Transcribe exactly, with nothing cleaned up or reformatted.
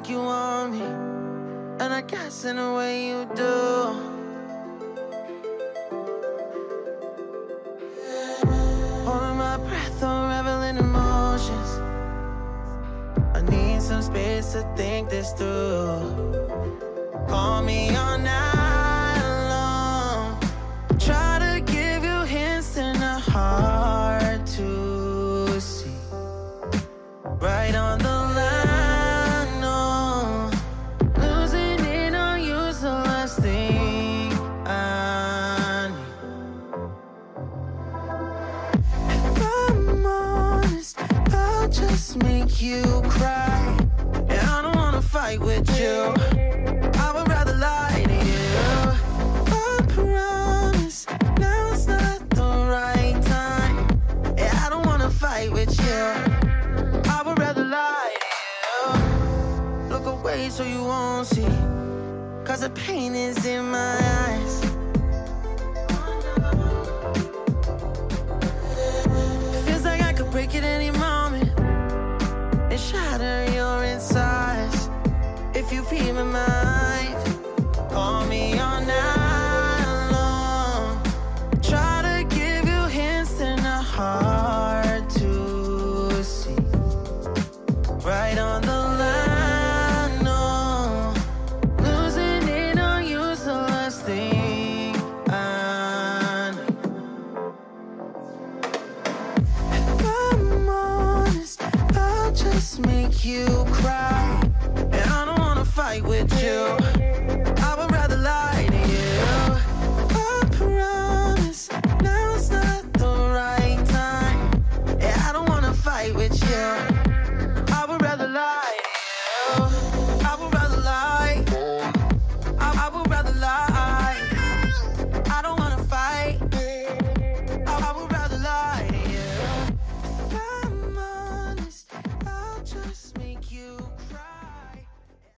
think you want me, and I guess in a way you do. Holding my breath, I'm reveling emotions. I need some space to think this through. Call me all night long, try to give you hints and a hard to see. Right on the line, no, losing it on you, so last thing I need. If I'm honest, I'll just make you cry, and I don't wanna fight with you. So you won't see, cause the pain is in my eyes. Feels like I could break at any moment and shatter your insides. If you feel my mind, call me all night long, try to give you hints and a hard to see. Right on the line, make you cry, and I don't wanna fight with you. I would rather lie to you. I promise now's not the right time, and I don't wanna fight with you.